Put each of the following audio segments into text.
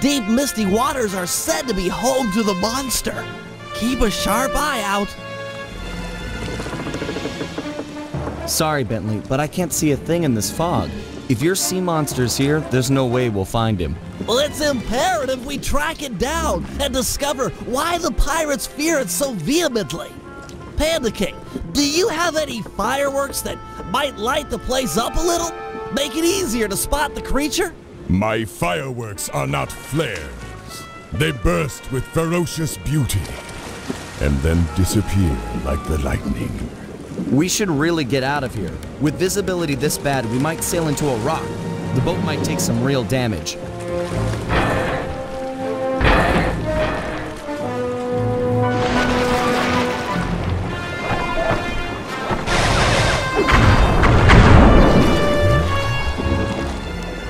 deep, misty waters are said to be home to the monster. Keep a sharp eye out. Sorry, Bentley, but I can't see a thing in this fog. If your sea monster's here, there's no way we'll find him. Well, it's imperative we track it down and discover why the pirates fear it so vehemently. Panda King, do you have any fireworks that might light the place up a little? Make it easier to spot the creature? My fireworks are not flares. They burst with ferocious beauty and then disappear like the lightning. We should really get out of here. With visibility this bad, we might sail into a rock. The boat might take some real damage.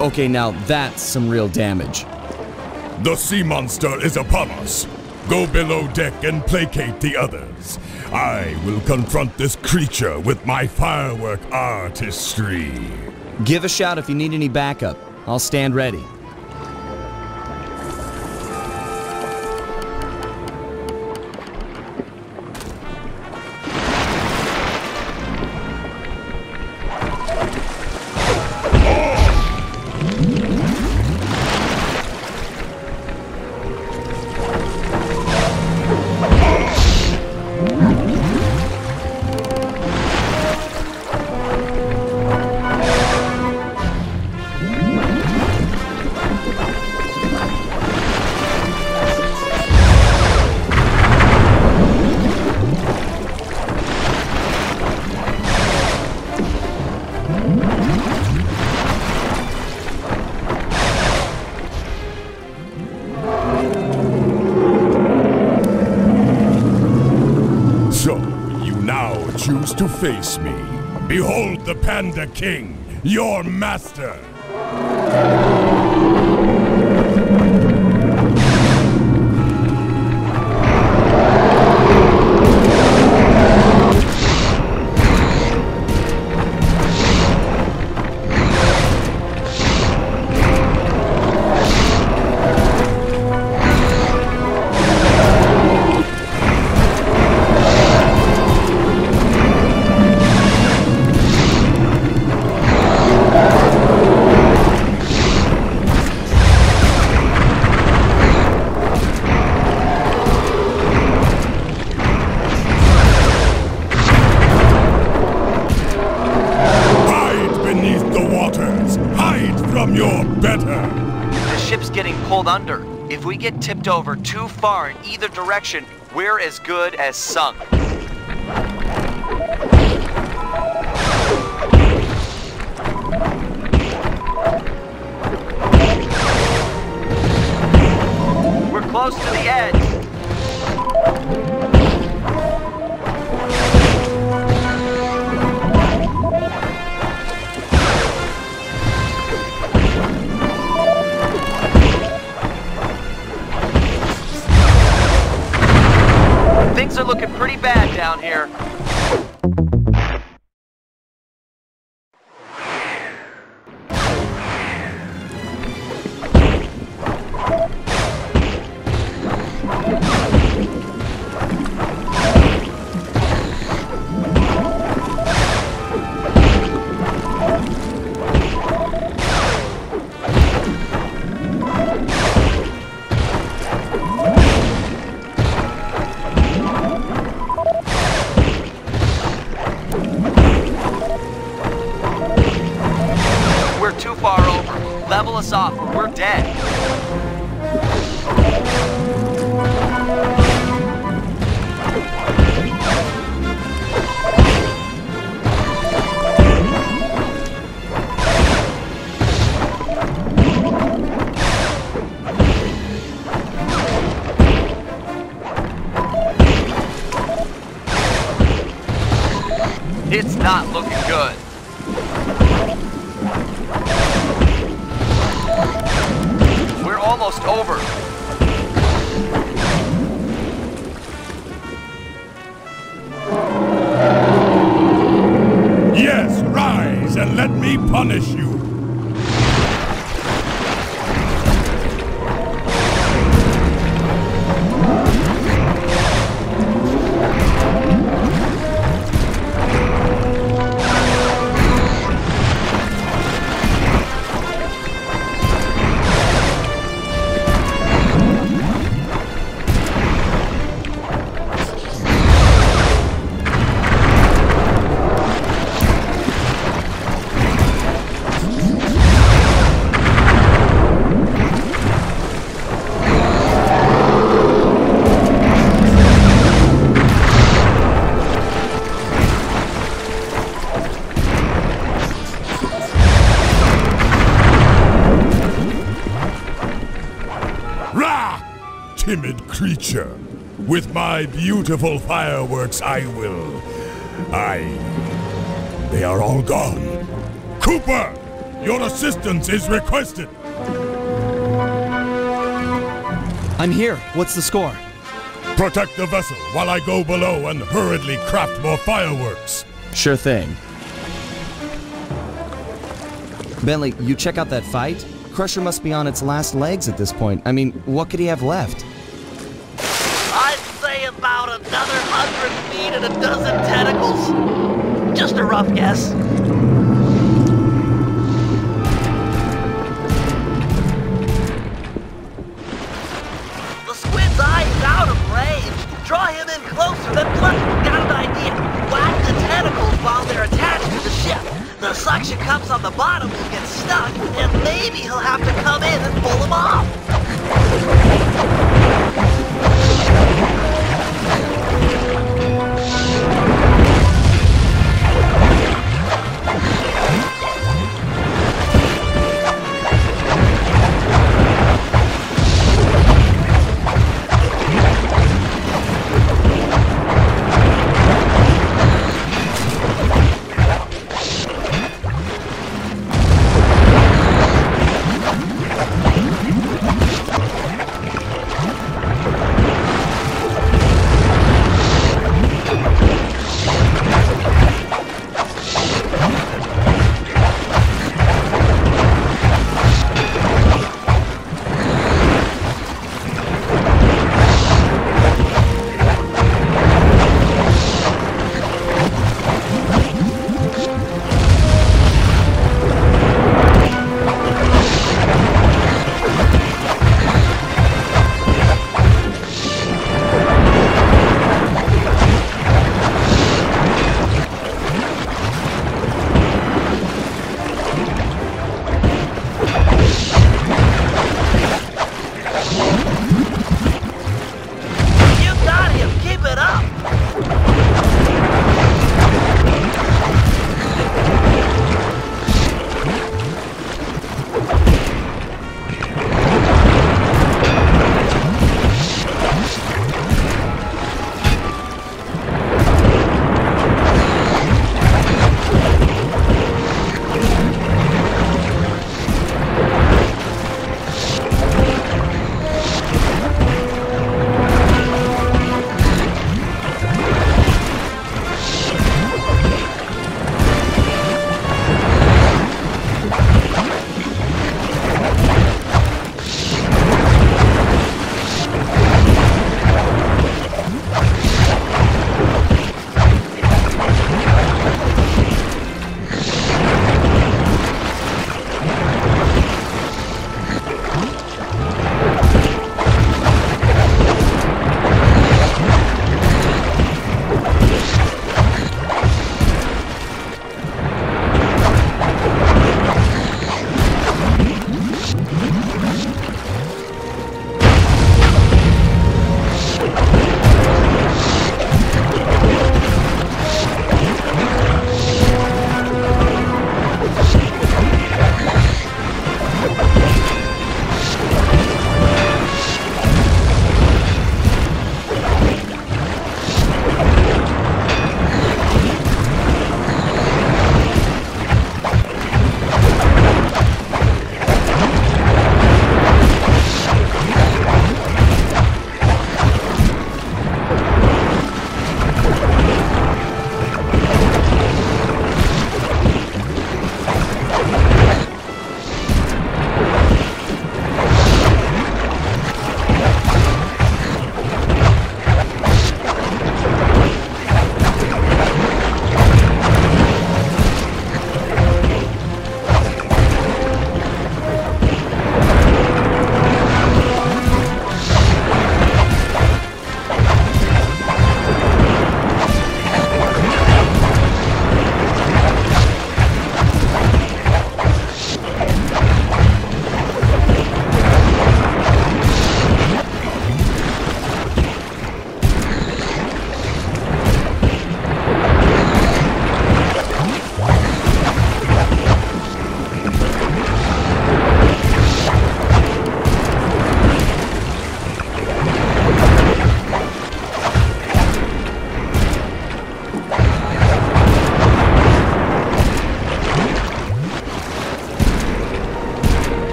Okay, now that's some real damage. The sea monster is upon us. Go below deck and placate the others. I will confront this creature with my firework artistry. Give a shout if you need any backup. I'll stand ready. Face me. Behold the Panda King, your master. Under. If we get tipped over too far in either direction, we're as good as sunk. We're close to the edge. Things are looking pretty bad down here. Us off, we're dead. It's not looking good. Almost over. Yes, rise and let me punish you. future. With my beautiful fireworks, I will... They are all gone. Cooper! Your assistance is requested! I'm here. What's the score? Protect the vessel while I go below and hurriedly craft more fireworks. Sure thing. Bentley, you check out that fight? Crusher must be on its last legs at this point. I mean, what could he have left? I'd say about another 100 feet and a dozen tentacles. Just a rough guess. The squid's eye is out of range. Draw him in closer, then punch him. Got an idea. Whack the tentacles while they're attached to the ship. The suction cups on the bottom will get stuck, and maybe he'll have to come in and pull them off.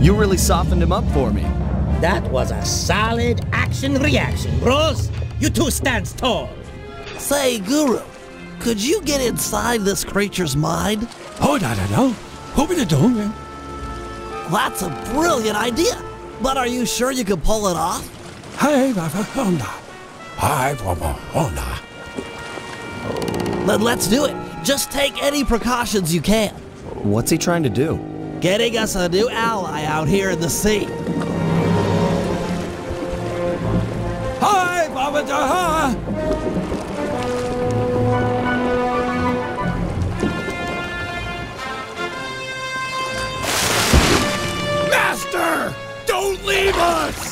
You really softened him up for me. That was a solid action-reaction, bros. You two stands tall. Say, Guru, could you get inside this creature's mind? Oh, I don't know. What are you doing? That's a brilliant idea. But are you sure you can pull it off? Hey, then let's do it. Just take any precautions you can. What's he trying to do? Getting us a new ally out here in the sea. Hi, Baba Jaha! Master! Don't leave us!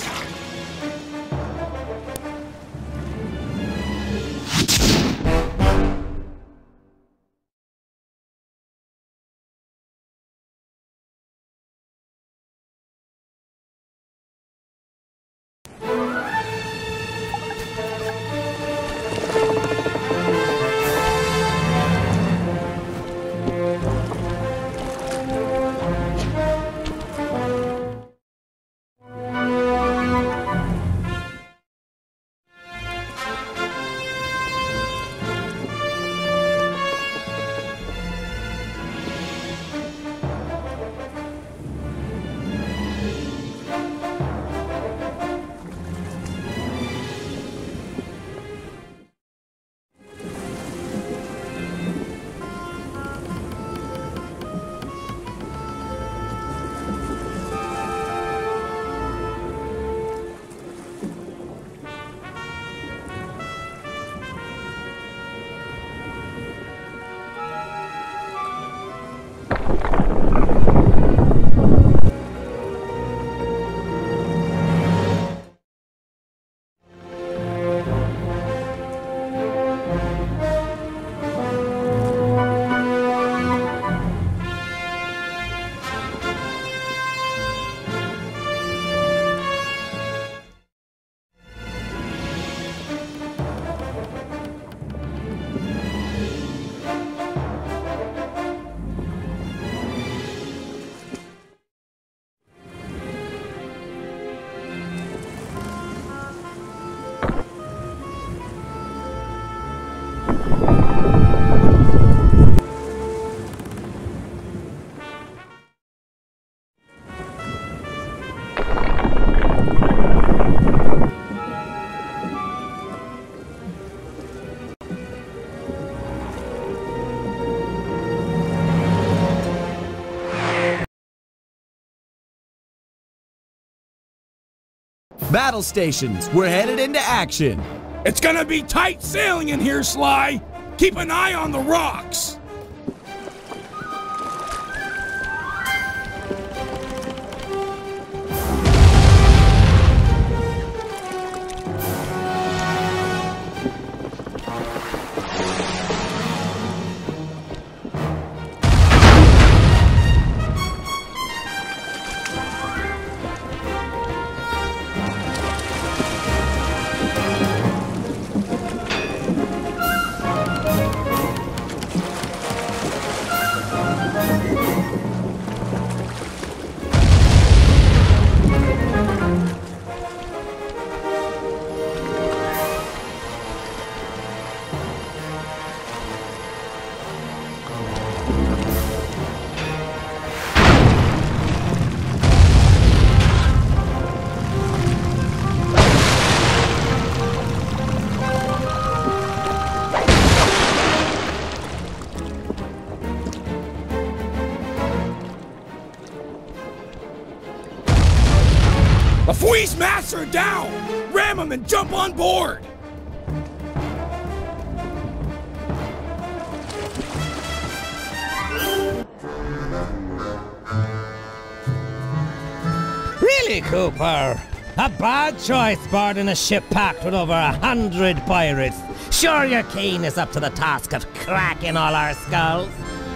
Battle stations, we're headed into action. It's gonna be tight sailing in here, Sly. Keep an eye on the rocks. Freeze Master down! Ram him and jump on board! Really, Cooper? A bad choice boarding a ship packed with over 100 pirates. Sure your king is up to the task of cracking all our skulls.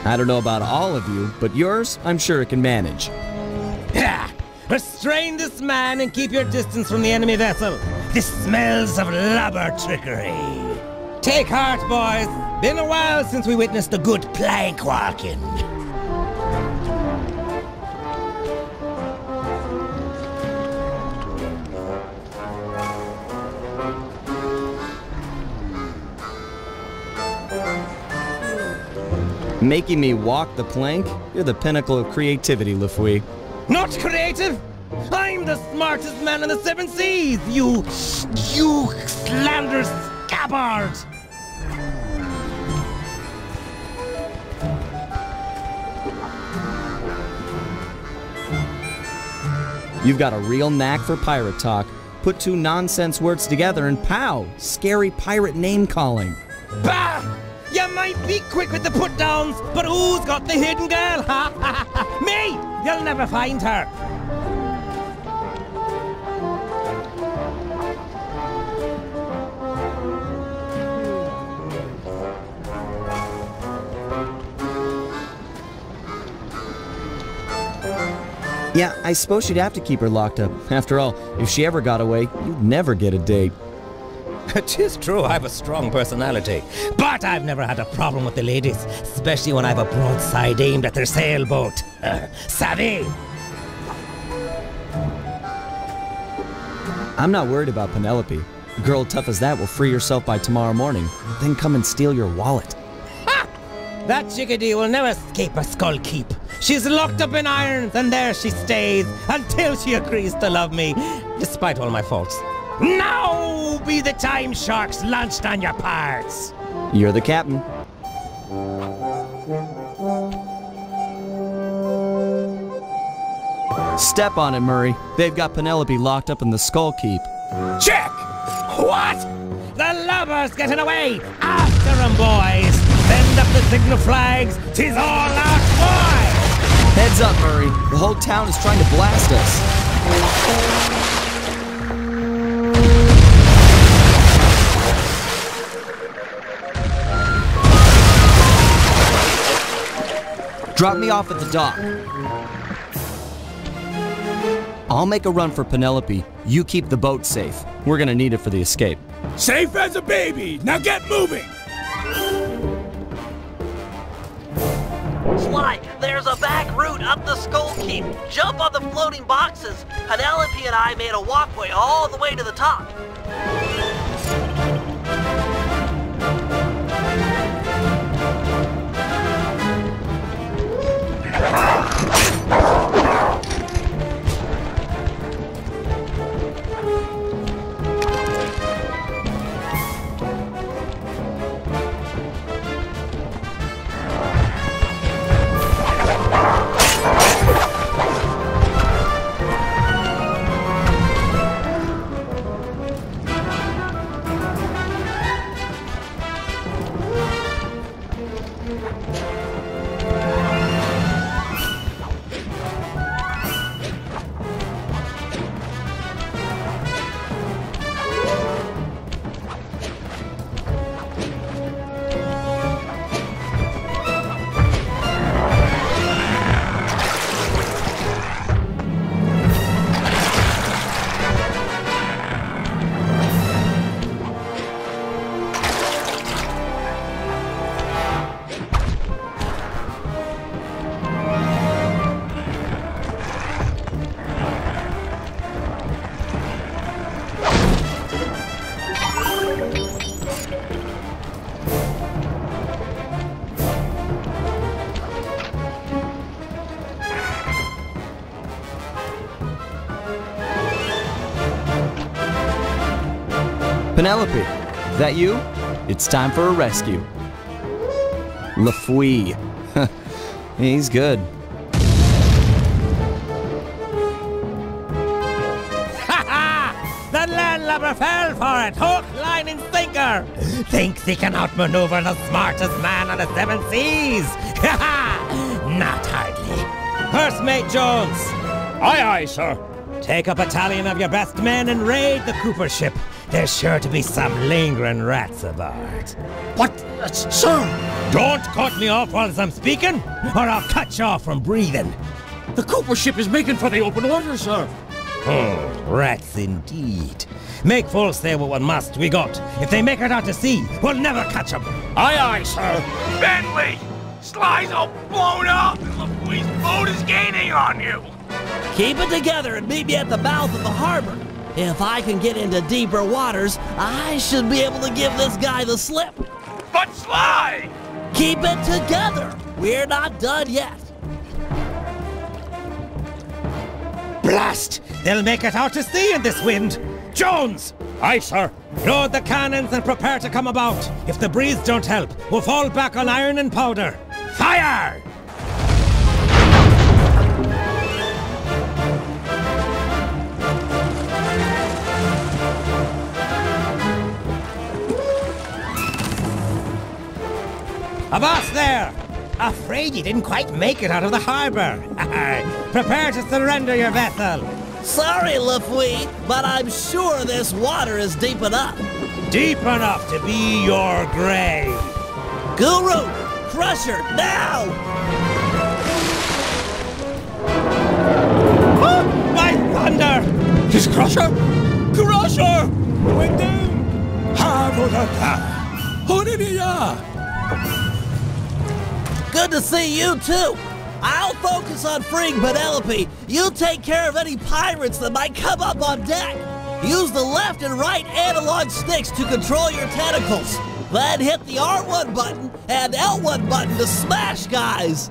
I don't know about all of you, but yours, I'm sure it can manage. Yeah. Restrain this man and keep your distance from the enemy vessel. This smells of lubber trickery. Take heart, boys. Been a while since we witnessed a good plank walking. Making me walk the plank? You're the pinnacle of creativity, Lefouille. Not creative! I'm the smartest man in the Seven Seas, you slander scabbard! You've got a real knack for pirate talk. Put two nonsense words together and pow! Scary pirate name calling. Bah! You might be quick with the put-downs, but who's got the hidden girl? Ha ha ha! Me! You'll never find her! Yeah, I suppose you'd have to keep her locked up. After all, if she ever got away, you'd never get a date. It is true, I have a strong personality. But I've never had a problem with the ladies, especially when I have a broadside aimed at their sailboat. Savvy? I'm not worried about Penelope. A girl tough as that will free herself by tomorrow morning, then come and steal your wallet. Ha! That chickadee will never escape a skull keep. She's locked up in irons, and there she stays, until she agrees to love me, despite all my faults. Now be the time sharks launched on your parts! You're the captain. Step on it, Murray. They've got Penelope locked up in the skull keep. Check! What? The lubber's getting away! After 'em, boys! Send up the signal flags! 'Tis all out, boys! Heads up, Murray. The whole town is trying to blast us. Drop me off at the dock. I'll make a run for Penelope. You keep the boat safe. We're gonna need it for the escape. Safe as a baby! Now get moving! Slide, there's a back route up the Skull Keep. Jump on the floating boxes. Penelope and I made a walkway all the way to the top. Penelope, is that you? It's time for a rescue. Lefouille. He's good. Ha-ha! The landlubber fell for it, hook, line, and sinker! Thinks he can outmaneuver the smartest man on the Seven Seas! Ha-ha! Not hardly. First mate Jones! Aye, aye, sir. Take a battalion of your best men and raid the Cooper ship. There's sure to be some lingering rats about. What? Sir! Don't cut me off whilst I'm speaking, or I'll cut you off from breathing. The Cooper ship is making for the open water, sir. Rats indeed. Make full sail with what must we got. If they make it out to sea, we'll never catch them. Aye, aye, sir. Bentley! Sly's all blown up, and Lefouille's boat is gaining on you. Keep it together and meet me at the mouth of the harbor. If I can get into deeper waters, I should be able to give this guy the slip. But Sly! Keep it together! We're not done yet. Blast! They'll make it out to sea in this wind! Jones! Aye, sir. Load the cannons and prepare to come about. If the breeze don't help, we'll fall back on iron and powder. Fire! Avast there! Afraid you didn't quite make it out of the harbor. Prepare to surrender your vessel. Sorry, Lefouille, but I'm sure this water is deep enough. Deep enough to be your grave. Guru! Crusher, now! Oh, my thunder! Is Crusher? Crusher! We're doomed! Harvodata! Horiniya! Good to see you too! I'll focus on freeing Penelope. You take care of any pirates that might come up on deck. Use the left and right analog sticks to control your tentacles. Then hit the R1 button and L1 button to smash guys.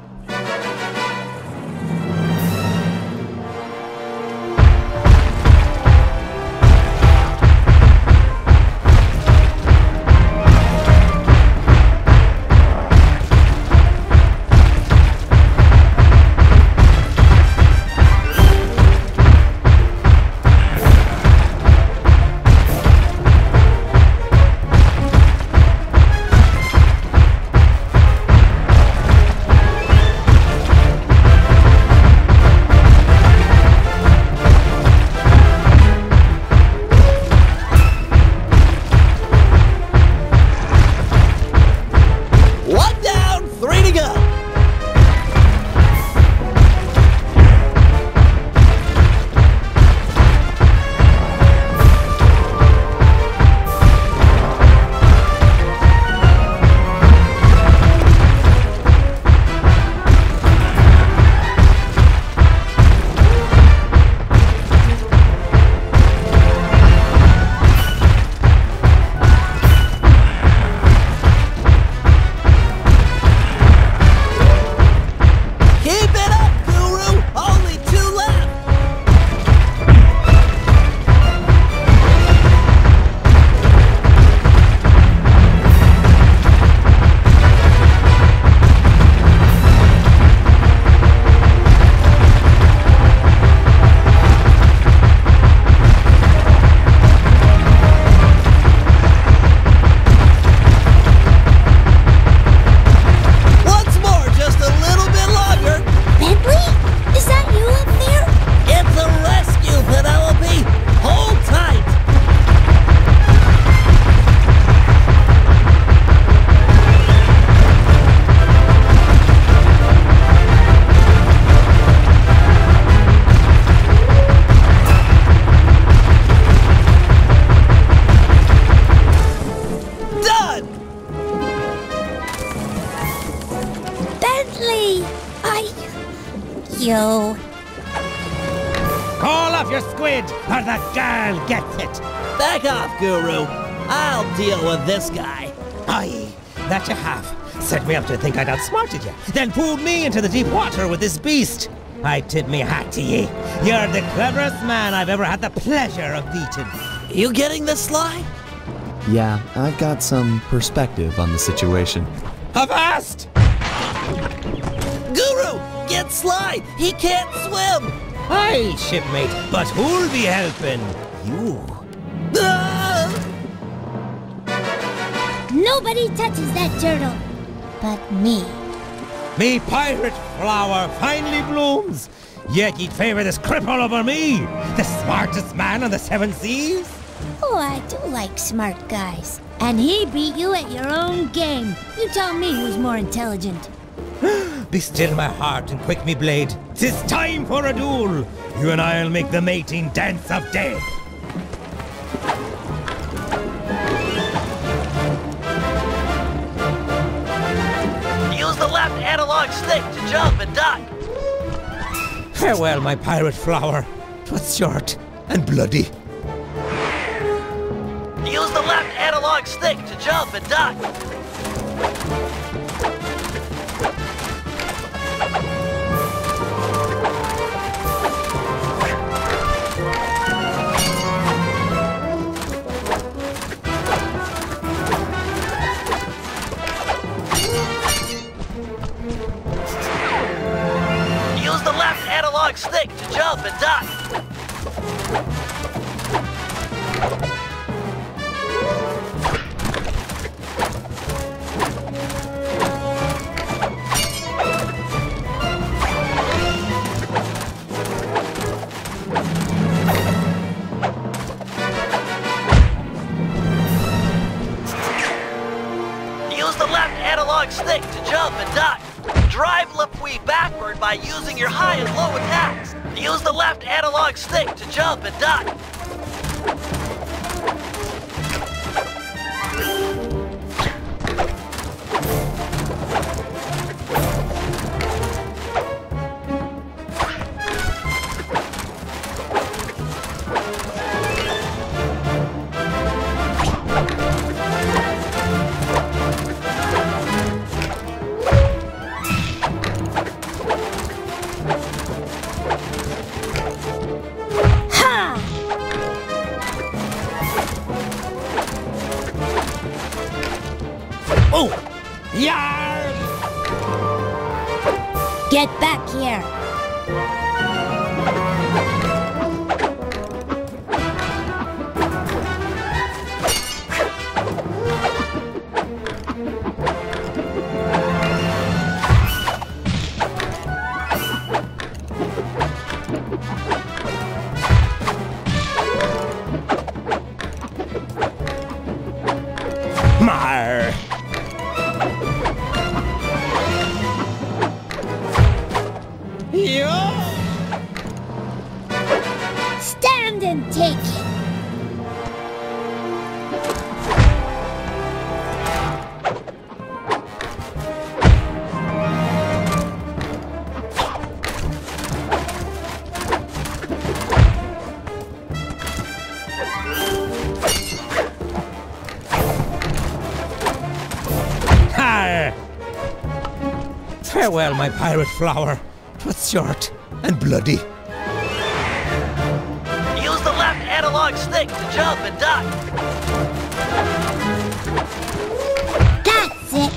Guru, I'll deal with this guy. Aye, that you have. Set me up to think I'd outsmarted you, then pulled me into the deep water with this beast. I tip me hat to ye. You're the cleverest man I've ever had the pleasure of meeting. You getting this, Sly? Yeah, I've got some perspective on the situation. Avast! Guru, get Sly! He can't swim! Aye, shipmate, but who'll be helping? You. Nobody touches that turtle, but me. Me pirate flower finally blooms, yet ye'd favor this cripple over me, the smartest man on the seven seas? Oh, I do like smart guys. And he beat you at your own game. You tell me who's more intelligent. Be still my heart and quick me blade. 'Tis time for a duel. You and I'll make the mating dance of death. Stick to jump and duck. Farewell, my pirate flower. 'Twas short and bloody. Use the left analog stick to jump and duck. long stick to jump and duck. Drive Lefouille backward by using your high and low attacks. Use the left analog stick to jump and duck. Get back here! Mar. Stand and take it. Arr. Farewell, my pirate flower. Twas short and bloody. Use the left analog stick to jump and duck. That's it.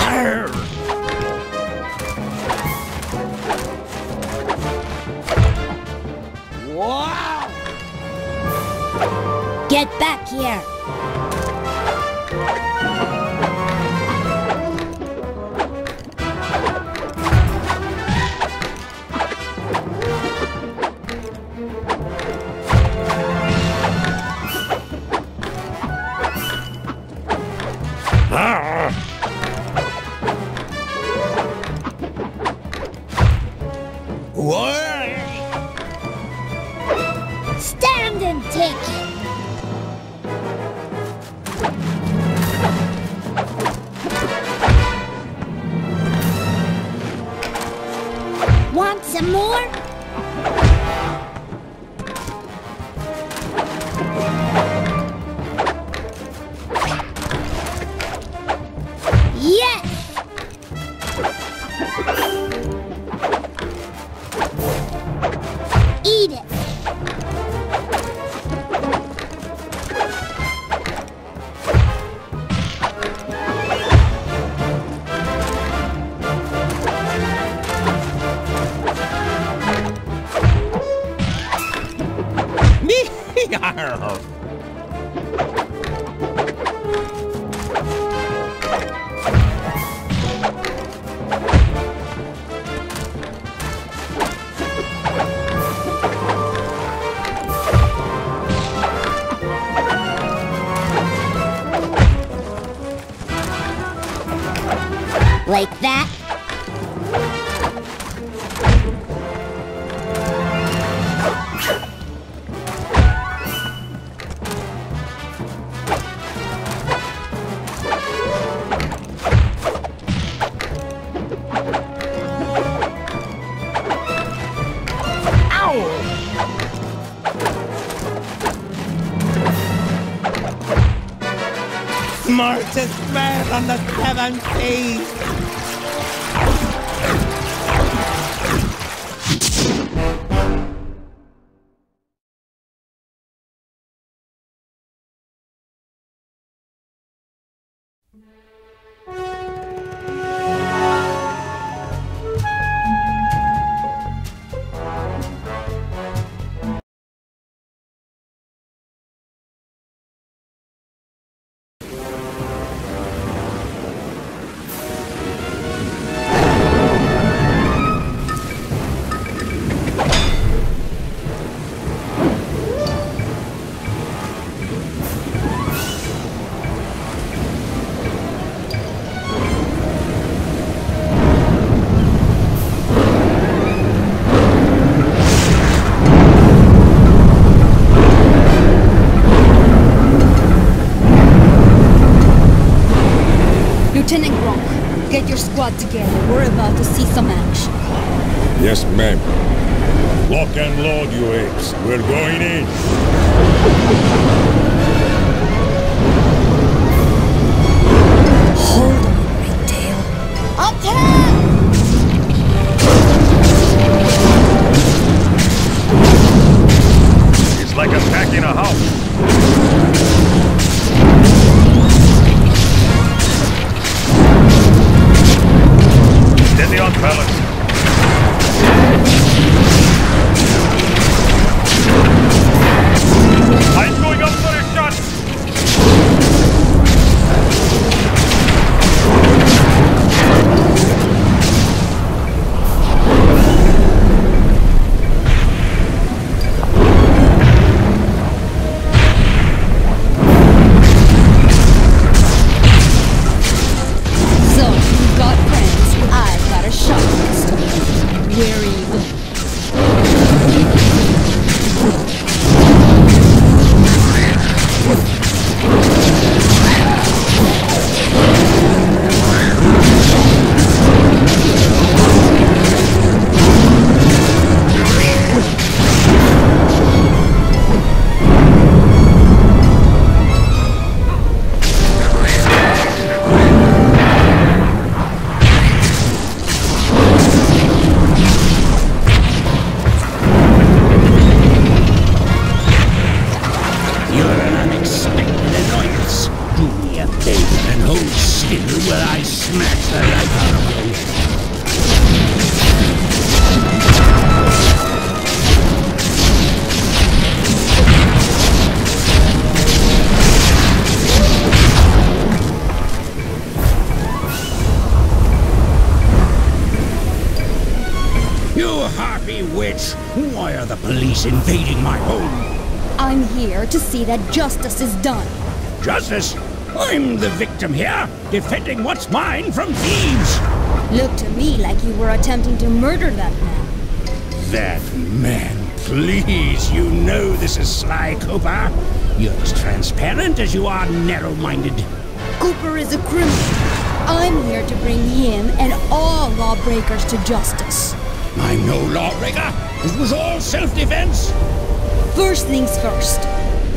Arr. Wow! Get back here. Stand and take it. Want some more? Yes. Eat it. Like that? Marty's man on the 7th page. Yes, ma'am. Lock and load, you apes. We're going in. It's like attacking a house. Steady on, fellas. Invading my home. I'm here to see that justice is done. Justice? I'm the victim here, defending what's mine from thieves. Looked to me like you were attempting to murder that man. That man, please, you know this is sly, Cooper. You're as transparent as you are narrow-minded. Cooper is a criminal. I'm here to bring him and all lawbreakers to justice. I'm no lawbreaker. It was all self-defense. First things first.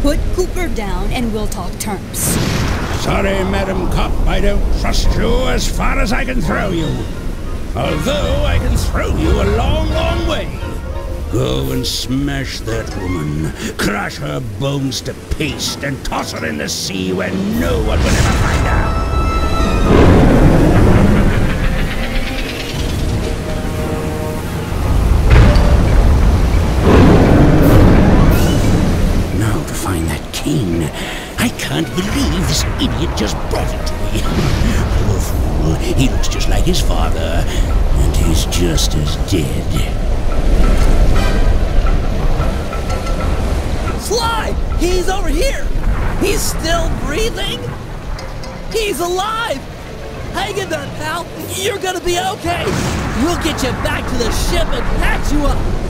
Put Cooper down and we'll talk terms. Sorry, Madam Cop, I don't trust you as far as I can throw you. Although I can throw you a long, long way. Go and smash that woman. Crush her bones to paste and toss her in the sea where no one will ever find out. I can't believe this idiot just brought it to me. Poor fool. He looks just like his father, and he's just as dead. Sly! He's over here! He's still breathing! He's alive! Hang in there, pal! You're gonna be okay! We'll get you back to the ship and patch you up!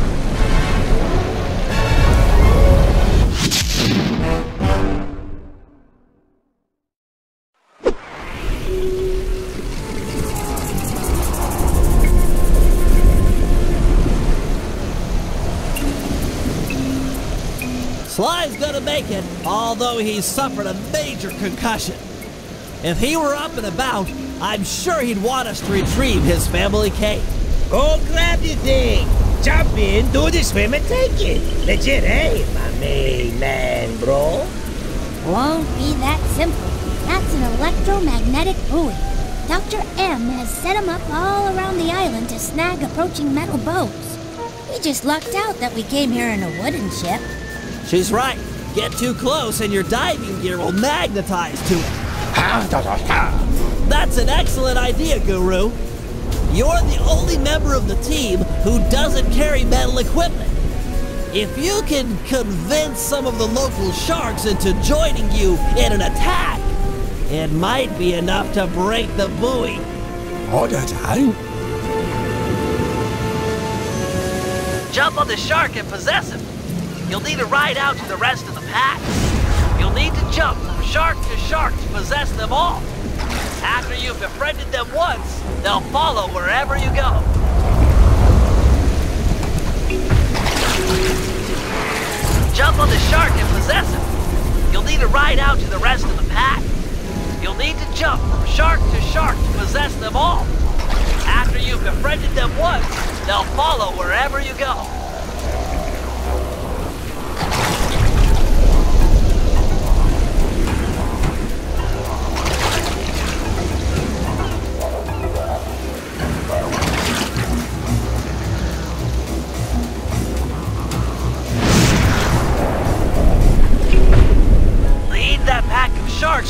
Sly's gonna make it, although he's suffered a major concussion. If he were up and about, I'm sure he'd want us to retrieve his family cake. Oh, grab your thing. Jump in, do the swim, and take it. Legit, eh, my main man, bro? Won't be that simple. That's an electromagnetic buoy. Dr. M has set him up all around the island to snag approaching metal boats. We just lucked out that we came here in a wooden ship. She's right. Get too close and your diving gear will magnetize to it. That's an excellent idea, Guru. You're the only member of the team who doesn't carry metal equipment. If you can convince some of the local sharks into joining you in an attack, it might be enough to break the buoy. Order time. Jump on the shark and possess him. You'll need to ride out to the rest of the pack. You'll need to jump from shark to shark to possess them all. After you've befriended them once, they'll follow wherever you go. right out to the rest of the pack. You'll need to jump from shark to shark to possess them all. After you've befriended them once, they'll follow wherever you go.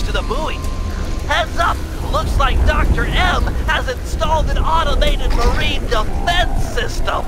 To the buoy. Heads up, looks like Dr. M has installed an automated marine defense system.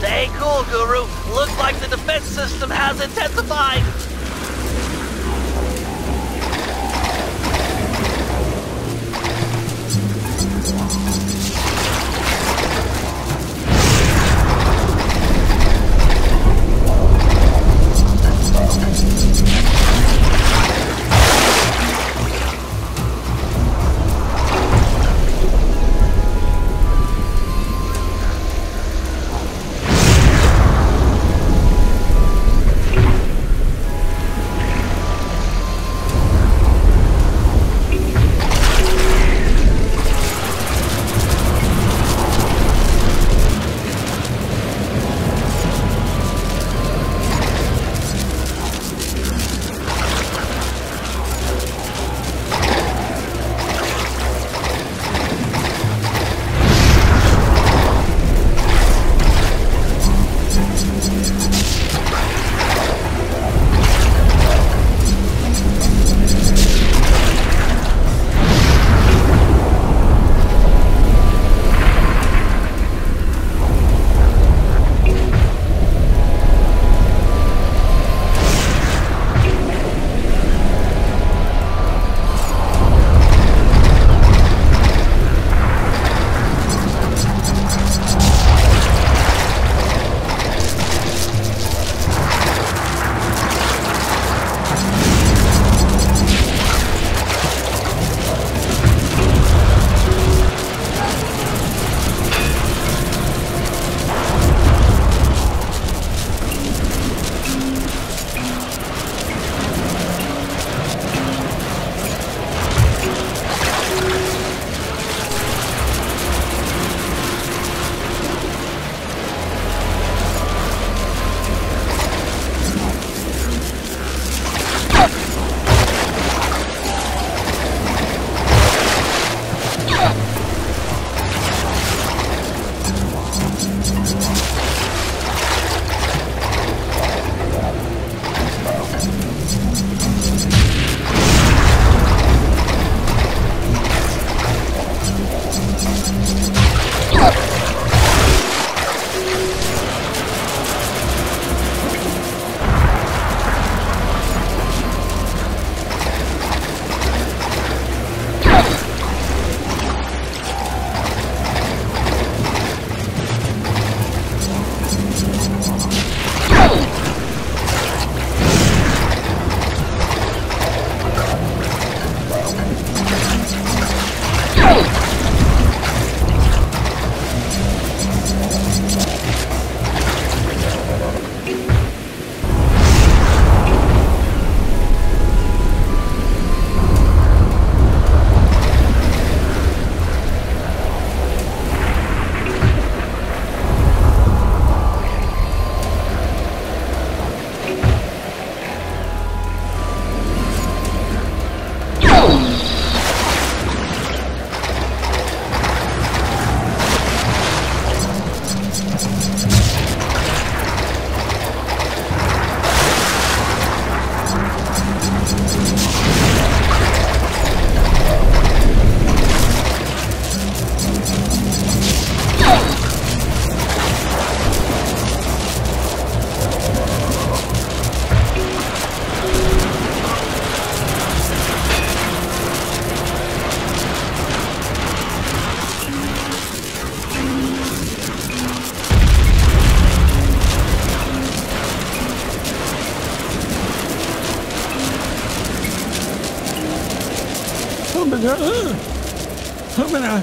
Stay cool, Guru. Looks like the defense system has intensified.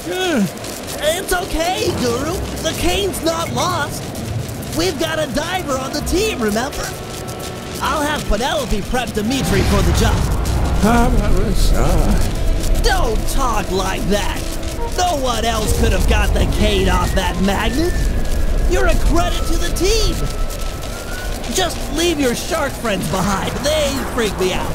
It's okay, Guru. The cane's not lost. We've got a diver on the team, remember? I'll have Penelope prep Dimitri for the job. Don't talk like that. No one else could have got the cane off that magnet. You're a credit to the team. Just leave your shark friends behind. They freak me out.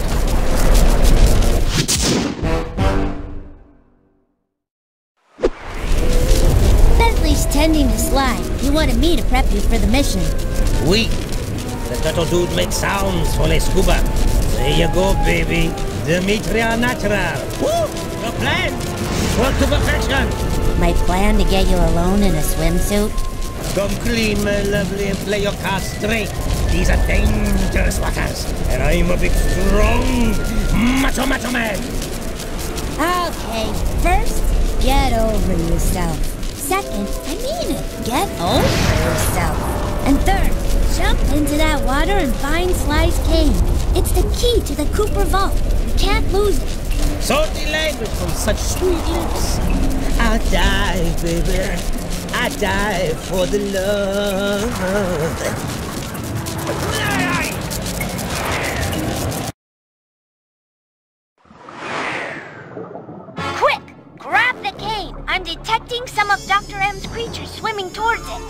Tending to slide. He wanted me to prep you for the mission. Oui. The turtle dude makes sounds for les scuba. There you go, baby. Demetria natural. Woo! Your plan? Work to perfection. My plan to get you alone in a swimsuit? Come clean, my lovely, and play your cards straight. These are dangerous waters, and I'm a big, strong, macho man. Okay, first, get over yourself. Second, I mean it, get over yourself. And third, jump into that water and find Sly's cave. It's the key to the Cooper vault. You can't lose it. Salty language from such sweet lips. I dive, baby. I dive for the love. Quick! Grab the cane! I'm detecting some of Dr. M's creatures swimming towards it.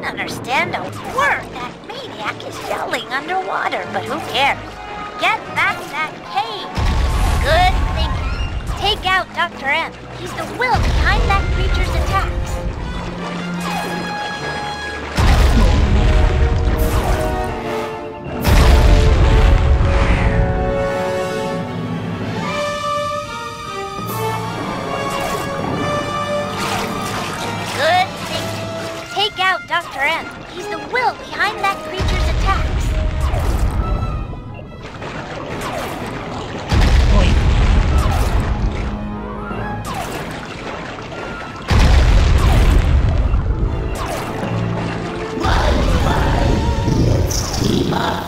can't understand a word that maniac is yelling underwater, but who cares? Get back that cage! Good thinking. Take out Dr. M. He's the will behind that creature's attacks. Dr. M, he's the will behind that creature's attacks. Why, let's team up.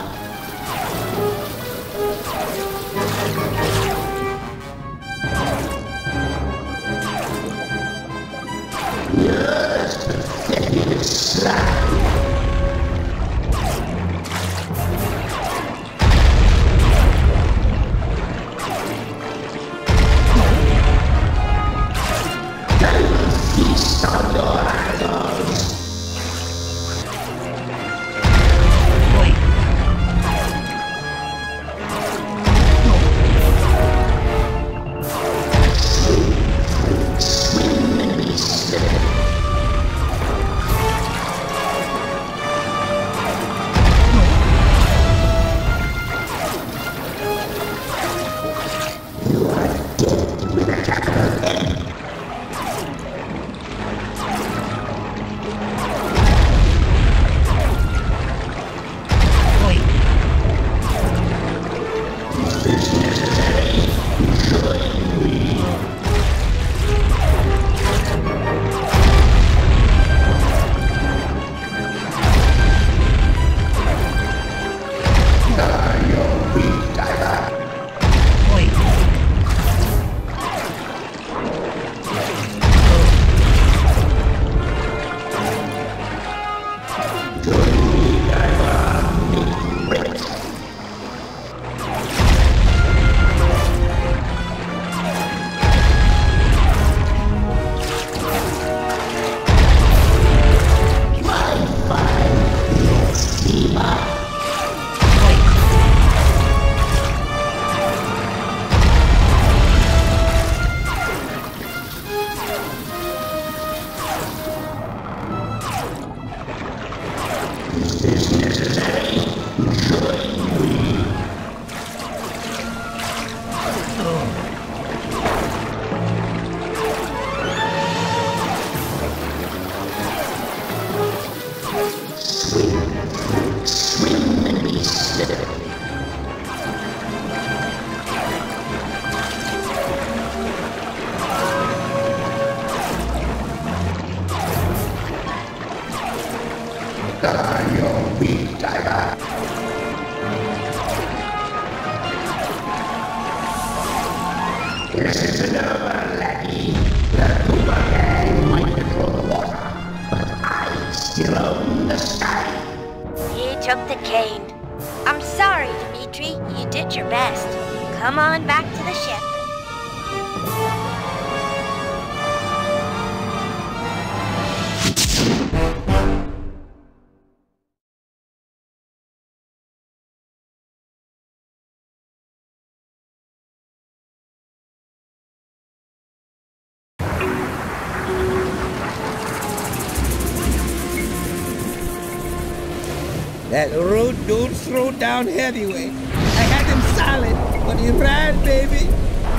That rude dude threw down heavyweight. I had him solid, but he ran, baby.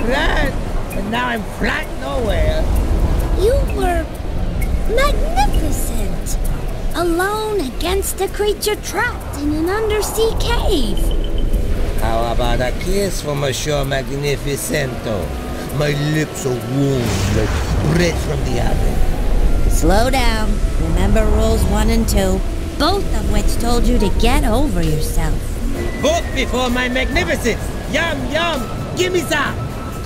Ran. And now I'm flat nowhere. You were magnificent. Alone against a creature trapped in an undersea cave. How about a kiss from Monsieur Magnificento? My lips are warm like bread from the oven. Slow down. Remember rules 1 and 2. Both of which told you to get over yourself. Both before my magnificence! Yum, yum! Gimme some!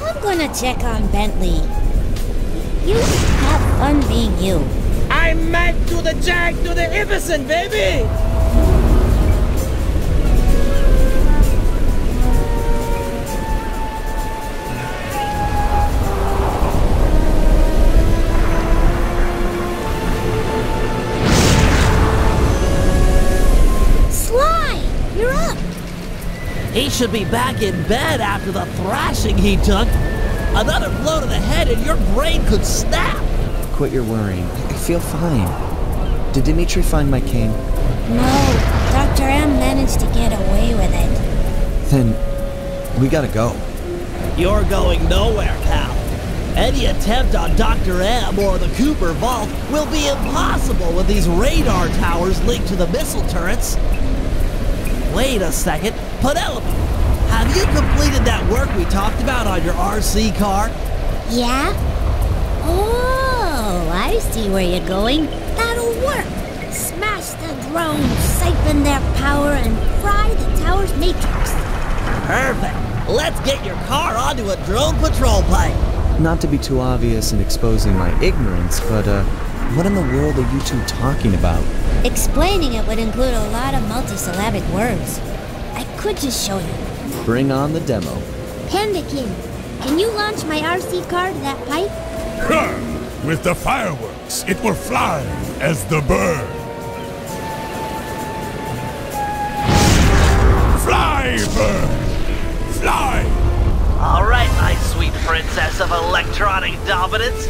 I'm gonna check on Bentley. You have fun being you. I'm mad to the jack, to the innocent, baby! He should be back in bed after the thrashing he took. Another blow to the head and your brain could snap. Quit your worrying. I feel fine. Did Dimitri find my cane? No, Dr. M managed to get away with it. Then, we gotta go. You're going nowhere, Cal. Any attempt on Dr. M or the Cooper vault will be impossible with these radar towers linked to the missile turrets. Wait a second, Penelope, have you completed that work we talked about on your RC car? Yeah? Oh, I see where you're going. That'll work. Smash the drones, siphon their power, and fry the tower's matrix. Perfect. Let's get your car onto a drone patrol plane. Not to be too obvious in exposing my ignorance, but what in the world are you two talking about? Explaining it would include a lot of multisyllabic words. I could just show you. Bring on the demo. Panda King, can you launch my RC car to that pipe? Huh. With the fireworks, it will fly as the bird. Fly, bird! Fly! All right, my sweet princess of electronic dominance.